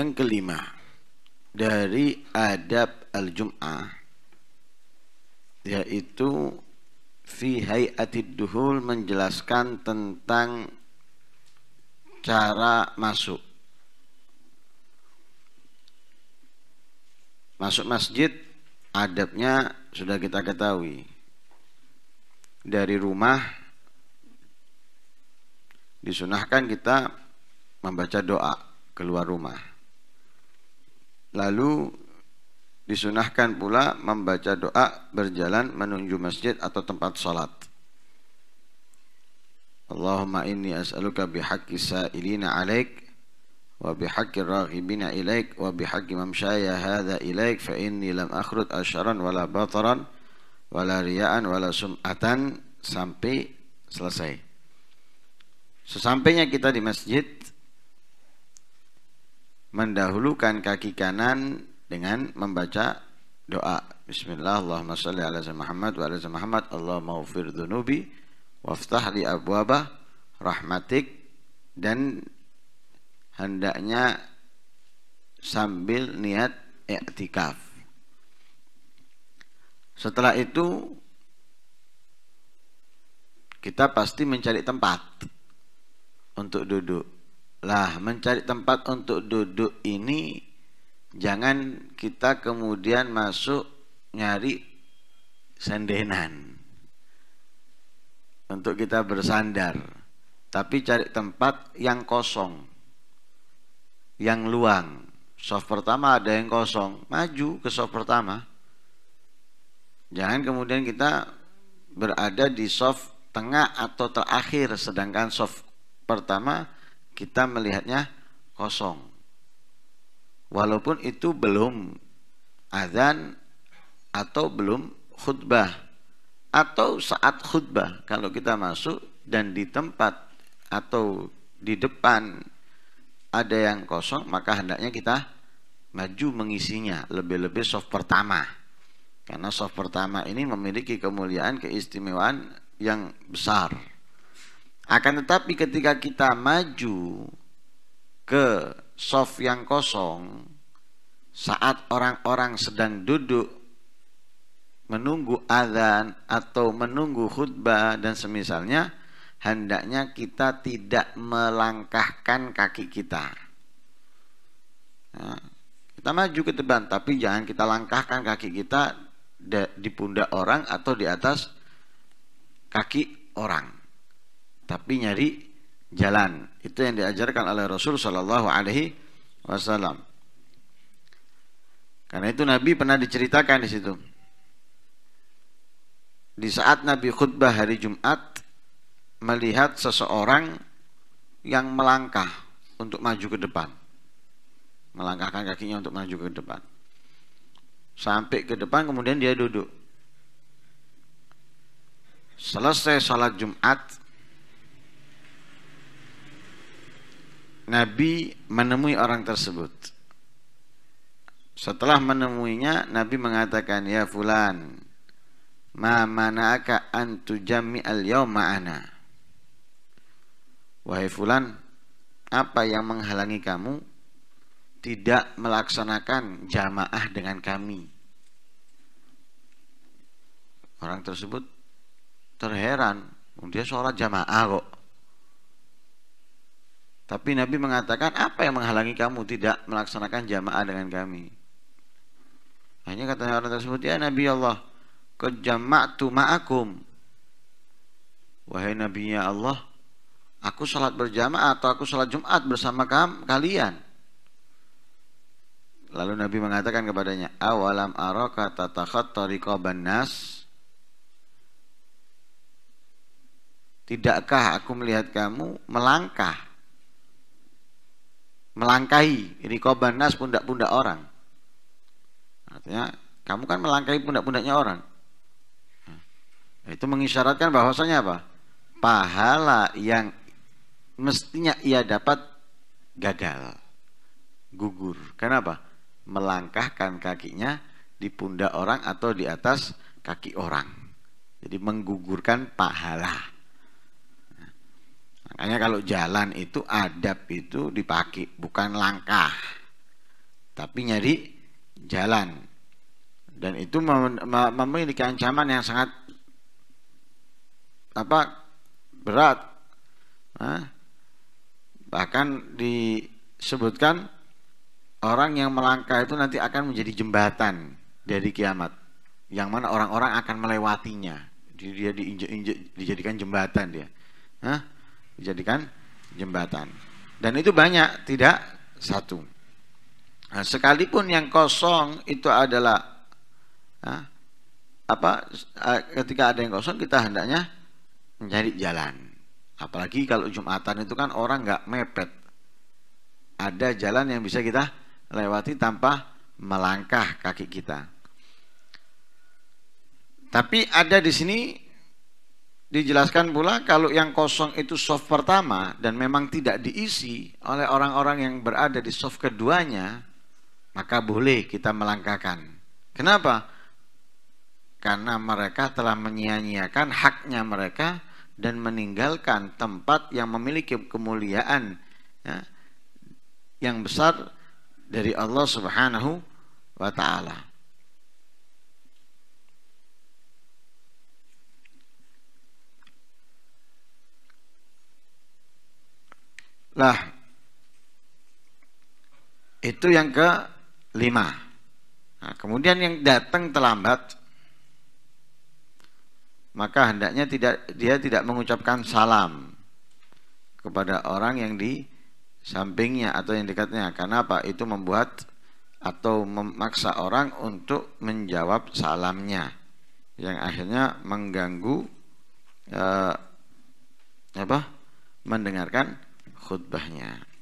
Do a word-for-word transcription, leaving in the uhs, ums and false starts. Yang kelima dari adab al-jum'ah yaitu Fi Hai'ati Duhul, menjelaskan tentang cara masuk masuk masjid. Adabnya sudah kita ketahui, dari rumah disunahkan kita membaca doa keluar rumah, lalu disunahkan pula membaca doa berjalan menuju masjid atau tempat sholat. Allahumma inni as'aluka bihaqi sa'ilina alaik, wa bihaqi raghibina ilaik, wa bihaqi mamsyaya hadha ilaik, fa inni lam akhrud asharan wala bataran wala riya'an wala sum'atan, sampai selesai. Sesampainya kita di masjid, mendahulukan kaki kanan dengan membaca doa Bismillah, Allahumma shalli ala Sayyidina Muhammad wa ala Sayyidina Muhammad, Allah mawfir dzunubi wa iftahli abwaba rahmatik. Dan hendaknya sambil niat i'tikaf. Setelah itu kita pasti mencari tempat untuk duduk. Lah, mencari tempat untuk duduk ini jangan kita kemudian masuk nyari sendenan untuk kita bersandar, tapi cari tempat yang kosong, yang luang. Soft pertama ada yang kosong, maju ke soft pertama. Jangan kemudian kita berada di soft tengah atau terakhir, sedangkan soft pertama kita melihatnya kosong. Walaupun itu belum azan atau belum khutbah atau saat khutbah, kalau kita masuk dan di tempat atau di depan ada yang kosong, maka hendaknya kita maju mengisinya, lebih-lebih soft pertama, karena soft pertama ini memiliki kemuliaan, keistimewaan yang besar. Akan tetapi ketika kita maju ke soft yang kosong saat orang-orang sedang duduk menunggu azan atau menunggu khutbah dan semisalnya, hendaknya kita tidak melangkahkan kaki kita. Nah, kita maju ke depan, tapi jangan kita langkahkan kaki kita di pundak orang atau di atas kaki orang, tapi nyari jalan. Itu yang diajarkan oleh Rasul Shallallahu Alaihi Wasallam. Karena itu Nabi pernah diceritakan di situ. Di saat Nabi khutbah hari Jumat, melihat seseorang yang melangkah untuk maju ke depan, melangkahkan kakinya untuk maju ke depan, sampai ke depan kemudian dia duduk. Selesai sholat Jumat, Nabi menemui orang tersebut. Setelah menemuinya, Nabi mengatakan, "Ya fulan, Ma manaka antu jami'al yauma ana." Wahai fulan, apa yang menghalangi kamu tidak melaksanakan jamaah dengan kami? Orang tersebut terheran, dia sholat jamaah kok. Tapi Nabi mengatakan, apa yang menghalangi kamu tidak melaksanakan jamaah dengan kami? Hanya kata orang tersebut, ya Nabi Allah, ka jam'tu ma'akum. Wahai Nabi ya Allah, aku salat berjamaah atau aku salat Jumat bersama kalian. Lalu Nabi mengatakan kepadanya, awalam araka tatakhatta riqabannas. Tidakkah aku melihat kamu melangkah, melangkahi riqabannas, pundak-pundak orang? Artinya kamu kan melangkahi pundak-pundaknya orang. Nah, itu mengisyaratkan bahwasanya apa? Pahala yang mestinya ia dapat gagal, gugur. Kenapa? Melangkahkan kakinya di pundak orang atau di atas kaki orang. Jadi menggugurkan pahala. Makanya kalau jalan itu adab itu dipakai, bukan langkah. tapi nyari jalan. Dan itu memiliki ancaman yang sangat apa berat. Nah, bahkan disebutkan orang yang melangkah itu nanti akan menjadi jembatan dari kiamat, yang mana orang-orang akan melewatinya. Jadi dia diinjek-injek, dijadikan jembatan dia. Nah, dijadikan jembatan. Dan itu banyak, tidak satu. Nah, sekalipun yang kosong itu adalah Nah, apa ketika ada yang kosong kita hendaknya mencari jalan. Apalagi kalau Jumatan itu kan orang nggak mepet, ada jalan yang bisa kita lewati tanpa melangkah kaki kita. Tapi ada di sini dijelaskan pula kalau yang kosong itu soft pertama dan memang tidak diisi oleh orang-orang yang berada di soft keduanya, maka boleh kita melangkahkan. Kenapa? Karena mereka telah menyia-nyiakan haknya mereka dan meninggalkan tempat yang memiliki kemuliaan ya, yang besar dari Allah Subhanahu wa Ta'ala. Lah, itu yang kelima. Nah, kemudian yang datang terlambat, maka hendaknya tidak dia tidak mengucapkan salam kepada orang yang di sampingnya atau yang dekatnya, karena apa? Itu membuat atau memaksa orang untuk menjawab salamnya, yang akhirnya mengganggu eh, apa? mendengarkan khutbahnya.